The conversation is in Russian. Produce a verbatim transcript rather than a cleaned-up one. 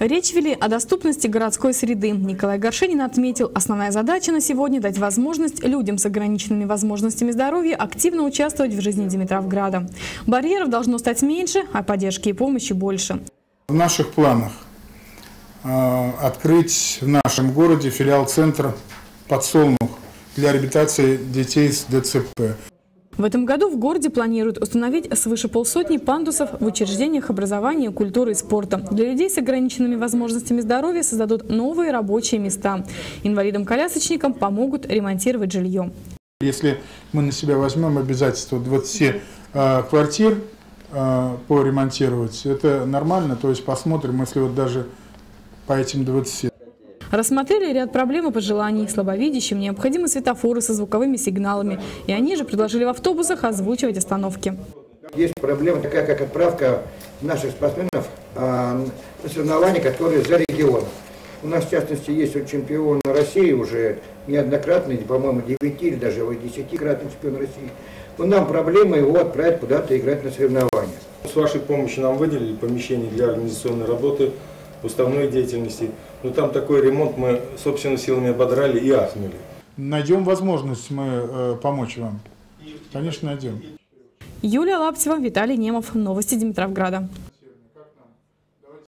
Речь вели о доступности городской среды. Николай Горшинин отметил, основная задача на сегодня – дать возможность людям с ограниченными возможностями здоровья активно участвовать в жизни Димитровграда. Барьеров должно стать меньше, а поддержки и помощи больше. В наших планах открыть в нашем городе филиал центра «Подсолнух» для реабилитации детей с ДЦП. В этом году в городе планируют установить свыше полсотни пандусов в учреждениях образования, культуры и спорта. Для людей с ограниченными возможностями здоровья создадут новые рабочие места. Инвалидам-колясочникам помогут ремонтировать жилье. Если мы на себя возьмем обязательство двадцати э, квартир э, поремонтировать, это нормально, то есть посмотрим, если вот даже по этим двадцати. Рассмотрели ряд проблем и пожеланий. Слабовидящим необходимы светофоры со звуковыми сигналами. И они же предложили в автобусах озвучивать остановки. Есть проблема такая, как отправка наших спортсменов а, на соревнования, которые за регион. У нас, в частности, есть чемпион России уже неоднократный, по-моему, девяти или даже десятикратный чемпион России. Но нам проблема его отправить куда-то играть на соревнования. С вашей помощью нам выделили помещение для организационной работы, уставной деятельности. Но там такой ремонт мы собственными силами ободрали и ахнули. Найдем возможность мы э, помочь вам. Конечно, найдем. Юлия Лаптева, Виталий Немов. Новости Димитровграда.